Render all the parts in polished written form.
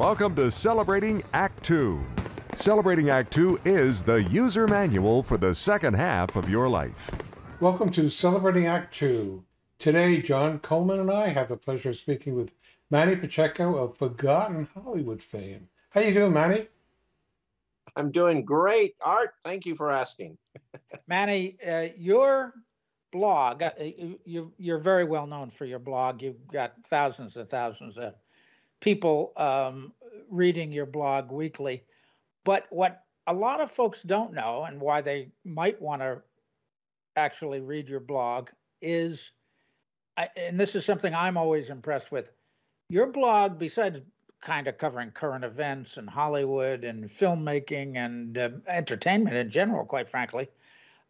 Welcome to Celebrating Act Two. Celebrating Act Two is the user manual for the second half of your life. Welcome to Celebrating Act Two. Today, John Coleman and I have the pleasure of speaking with Manny Pacheco of Forgotten Hollywood fame. How you doing, Manny? I'm doing great, Art. Thank you for asking. Manny, your blog, you're very well known for your blog. You've got thousands and thousands of people reading your blog weekly. But what a lot of folks don't know, and why they might want to actually read your blog, is, and this is something I'm always impressed with, your blog, besides kind of covering current events and Hollywood and filmmaking and entertainment in general, quite frankly,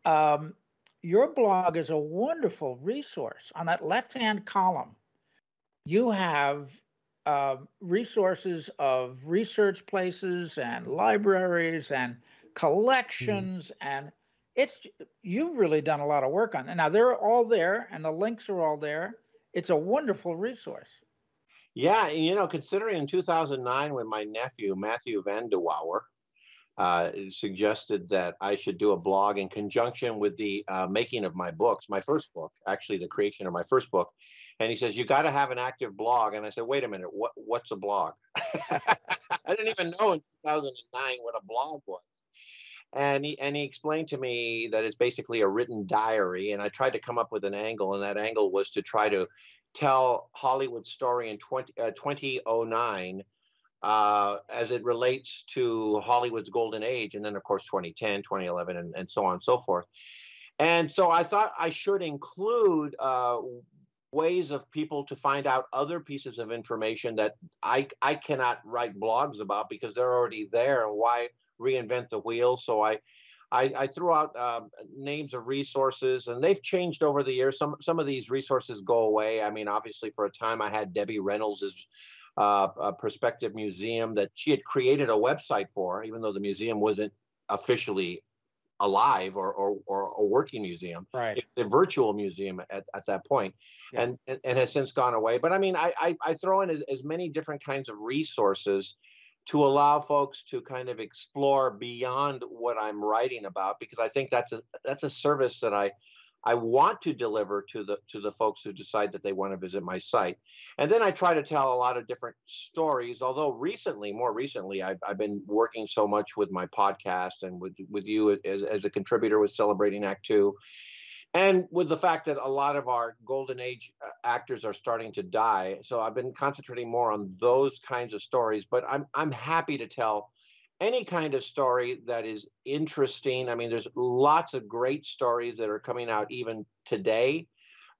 your blog is a wonderful resource. On that left-hand column, you have resources of research places and libraries and collections, and you've really done a lot of work on it. Now, they're all there, and the links are all there. It's a wonderful resource. Yeah, and you know, considering in 2009 when my nephew, Matthew Vanderwaar, suggested that I should do a blog in conjunction with the making of my books, my first book, actually the creation of my first book. And he says, you got to have an active blog. And I said, wait a minute, what's a blog? I didn't even know in 2009 what a blog was. And he explained to me that it's basically a written diary. And I tried to come up with an angle, and that angle was to try to tell Hollywood's story in 2009 as it relates to Hollywood's golden age, and then, of course, 2010, 2011, and so on and so forth. And so I thought I should include ways of people to find out other pieces of information that I cannot write blogs about because they're already there. Why reinvent the wheel? So I threw out names of resources, and they've changed over the years. Some of these resources go away. I mean, obviously, for a time, I had Debbie Reynolds' Perspective Museum that she had created a website for, even though the museum wasn't officially alive or a working museum. Right. It's a virtual museum at that point, yeah. and has since gone away. But I mean, I throw in as many different kinds of resources to allow folks to kind of explore beyond what I'm writing about, because I think that's a service that I want to deliver to the folks who decide that they want to visit my site. And then I try to tell a lot of different stories, although more recently, I've been working so much with my podcast and with you as a contributor with Celebrating Act Two, and with the fact that a lot of our golden age actors are starting to die. So I've been concentrating more on those kinds of stories, but I'm happy to tell any kind of story that is interesting. I mean, there's lots of great stories that are coming out even today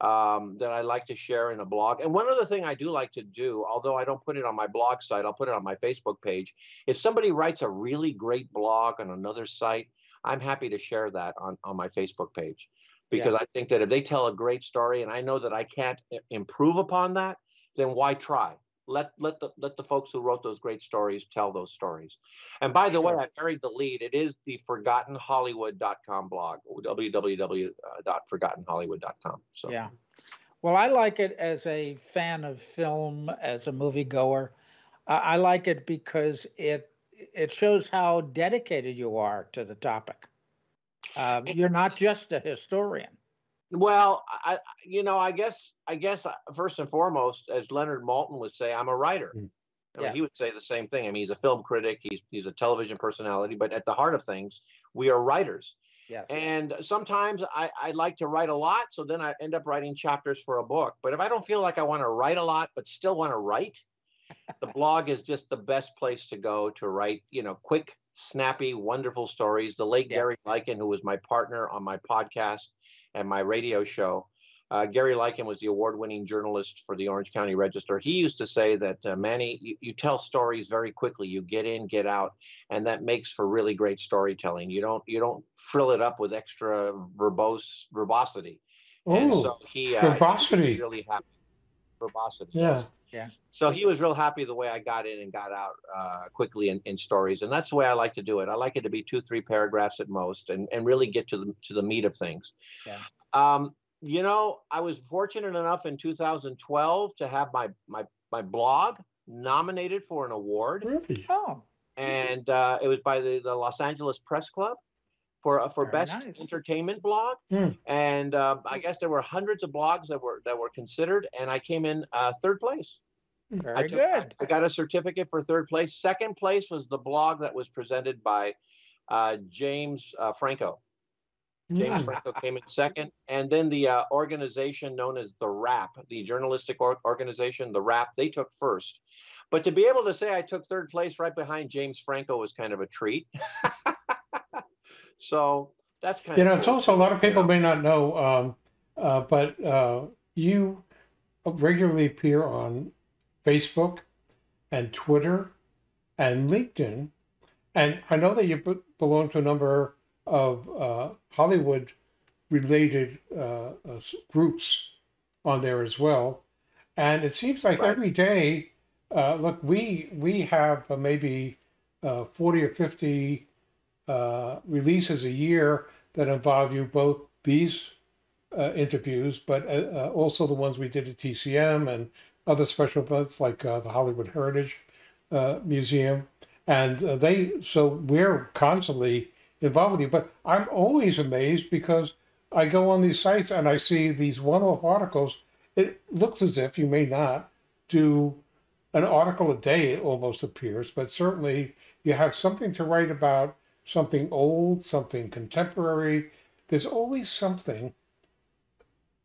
that I like to share in a blog. And one other thing I do like to do, although I don't put it on my blog site, I'll put it on my Facebook page. If somebody writes a really great blog on another site, I'm happy to share that on my Facebook page. Because yeah. I think that if they tell a great story and I know that I can't improve upon that, then why try? Let the folks who wrote those great stories tell those stories. And by the way, I buried the lead. It is the ForgottenHollywood.com blog, www.forgottenhollywood.com. So. Yeah. Well, I like it as a fan of film, as a moviegoer. I like it because it shows how dedicated you are to the topic. You're not just a historian. Well, I guess first and foremost, as Leonard Malton would say, I'm a writer. Yeah. I mean, he would say the same thing. I mean, he's a film critic, he's a television personality, but at the heart of things, we are writers. Yes. And sometimes I like to write a lot, so then I end up writing chapters for a book. But if I don't feel like I want to write a lot, but still want to write, the blog is just the best place to go to write, you know, quick, snappy, wonderful stories. The late yeah. Gary Lycan, who was my partner on my podcast and my radio show, Gary Lycan was the award-winning journalist for the Orange County Register. He used to say that, Manny, you tell stories very quickly. You get in, get out, and that makes for really great storytelling. You don't frill it up with extra verbosity. Ooh, and so he was really happy. Verbosity. Yeah. Yes. Yeah. So he was real happy the way I got in and got out quickly in stories. And that's the way I like to do it. I like it to be 2-3 paragraphs at most and really get to the meat of things. Yeah. You know, I was fortunate enough in 2012 to have my blog nominated for an award. Really? Oh. And it was by the Los Angeles Press Club for best entertainment blog. Mm. And I guess there were hundreds of blogs that were considered, and I came in third place. Very good. I got a certificate for third place. Second place was the blog that was presented by James Franco. James Franco came in second. And then the organization known as The Rap, the journalistic organization, The Rap, they took first. But to be able to say I took third place right behind James Franco was kind of a treat. So that's kind of... You know, it's also, a lot of people may not know, but you regularly appear on Facebook and Twitter and LinkedIn. And I know that you belong to a number of Hollywood-related groups on there as well. And it seems like every day, look, we have maybe 40 or 50 releases a year that involve you, both these interviews, but also the ones we did at TCM and other special events like the Hollywood Heritage Museum. And so we're constantly involved with you. But I'm always amazed because I go on these sites and I see these one-off articles. It looks as if you may not do an article a day, it almost appears, but certainly you have something to write about, something old, something contemporary. There's always something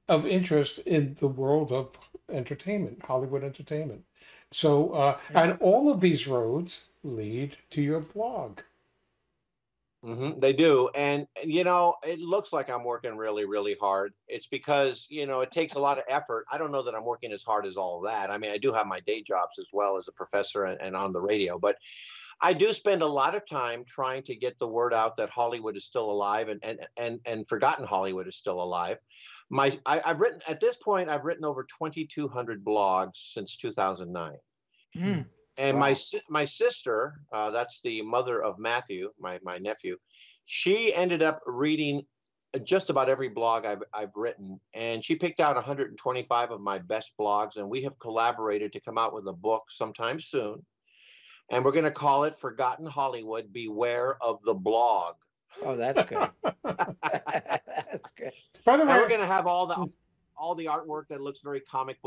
of interest in the world of entertainment, Hollywood entertainment. So, and all of these roads lead to your blog. Mm-hmm, they do. And, you know, it looks like I'm working really, really hard. It's because, you know, it takes a lot of effort. I don't know that I'm working as hard as all that. I mean, I do have my day jobs as well as a professor and on the radio, but I do spend a lot of time trying to get the word out that Hollywood is still alive and Forgotten Hollywood is still alive. I've written, at this point, I've written over 2,200 blogs since 2009. Mm. And my sister, that's the mother of Matthew, my nephew, she ended up reading just about every blog I've written. And she picked out 125 of my best blogs. And we have collaborated to come out with a book sometime soon. And we're going to call it Forgotten Hollywood, Beware of the Blog. Oh, that's good. That's good. By the way, we're going to have all the artwork that looks very comic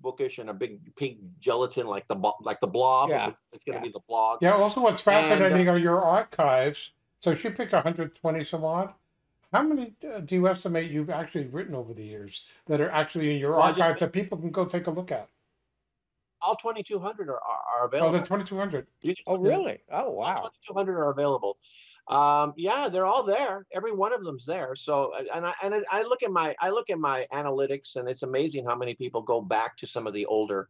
bookish and a big pink gelatin like the blob. Yeah. It's going to be the blog. Yeah. Also, what's fascinating are your archives. So she picked 120 some odd. How many do you estimate you've actually written over the years that are actually in your archives that people can go take a look at? All 2,200 are available. Oh, the 2,200. Oh, really? Oh, wow. All 2,200 are available. Yeah, they're all there. Every one of them's there. So, and I look at my analytics, and it's amazing how many people go back to some of the older.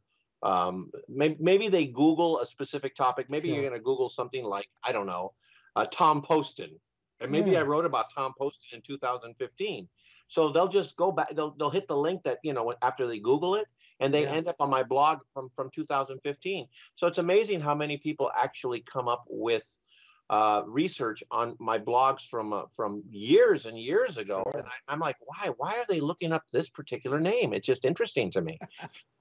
Maybe they Google a specific topic. Maybe you're going to Google something like, I don't know, Tom Poston, and maybe I wrote about Tom Poston in 2015. So they'll just go back. They'll hit the link that, you know, after they Google it, and they end up on my blog from 2015. So it's amazing how many people actually come up with research on my blogs from years and years ago. And I'm like, why are they looking up this particular name? It's just interesting to me.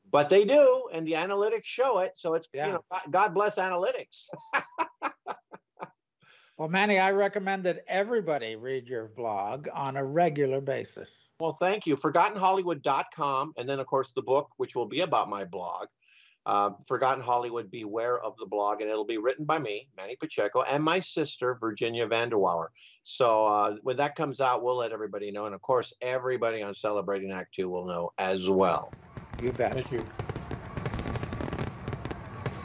But they do, and the analytics show it. So it's, you know, God bless analytics. Well, Manny, I recommend that everybody read your blog on a regular basis. Well, thank you. ForgottenHollywood.com. And then, of course, the book, which will be about my blog. Forgotten Hollywood, Beware of the Blog, and it'll be written by me, Manny Pacheco, and my sister, Virginia Vanderwaar. So when that comes out, we'll let everybody know. And, of course, everybody on Celebrating Act 2 will know as well. You bet. Thank you.